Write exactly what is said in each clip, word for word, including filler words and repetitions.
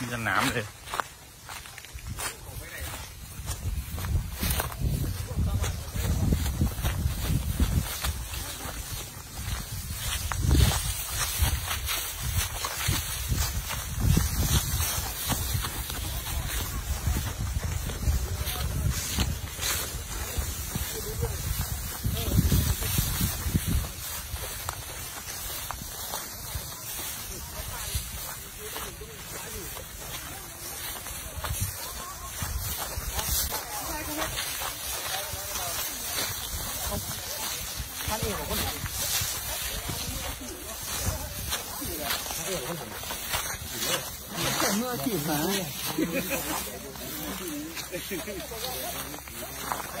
มีสนามเลยท่านเองของคนไหนท่านเองของคนไหนเมื่อกี่มาผมนะผม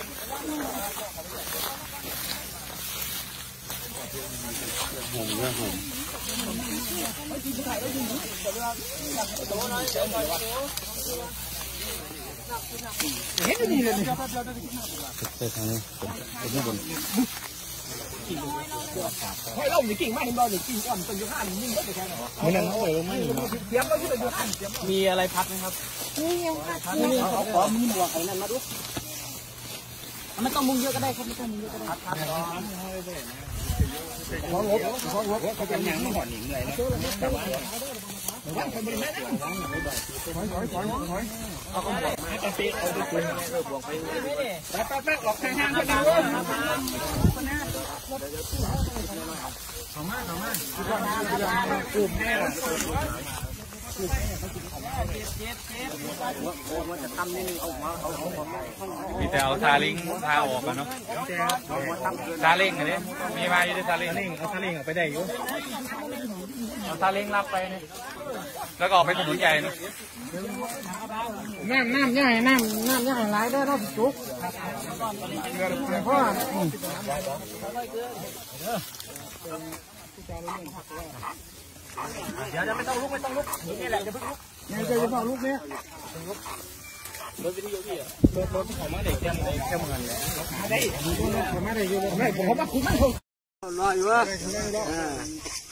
เห็นนี่เลยนี่เตะทางนี้เตะบนให้เราหนีกิ่งไม่เห็นเราหนีกิ่งอ่อนจนยุคห้าหนีนิ่งก็จะแค่ไหนไม่นั่งเติมไม่เทียมก็ยุคยุคห้ามีอะไรพัดไหมครับนี่ยังพัดนี่เขาขอมีบัวไข่นั่นมาดูไม่ต้องมุงเยอะก็ได้ครับไม่ต้องมุงเยอะก็ได้พัดร้อนร้อนร้อนร้อนเขาเป็นหนังห่อหนิงเลยนะแต่ว่าว่างคนบริเวณนั้นถอยถอยถอยถอยเอากระบอกมาตีเอาไปคุณไปไปไปออกทางห้างกันนะสองมากสองมากกลุ่มแน่ละเมีแต่เอาซาเล้งพาออกกันเนาะซาเล้งอะไรมีมาอยู่ในซาเล้งเอาซาเล้งออกไปได้อยู่เอาซาเล้งรับไปเนี่ยแล้วก็ออกไปถนนใหญ่เนาะน้ำน้ำย่างน้ำน้ำย่างหลายได้รอบจุกเพราะเดี๋ยวไม่ต้องลุกไม่ต้องลุกนี่แหละจะพึ่งลุกนี่จะพึ่งลุกเนี่ยรถวิทยุพี่รถรถของมาเด็กแค่ไหนแค่เมืองเลยมาได้ผมมาได้อยู่ผมไม่ผมมาคุ้มมากผมรออยู่ว่า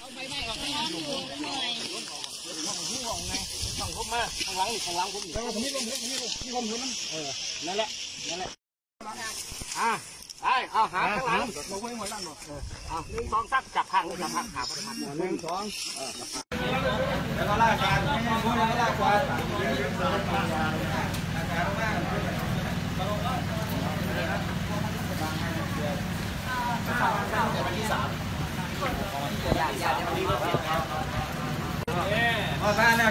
อาใบไม้ออกให้หน่อยฝั่งผมมาฝั่งหลังฝั่งหลังผมอยู่แล้วผมนี่ผมนี่ผมนี่ผมนี่มันเออนั่นแหละนั่นแหละอ่ะไอ้เอาหาข้างหลังลงไว้หมดแล้วหมดเอาหนึ่งสองสามจับพังจับพังหาพังหนึ่งสองแล้วก็ไล่การช่วยไล่กวาดวันที่สามพอซาแล้ว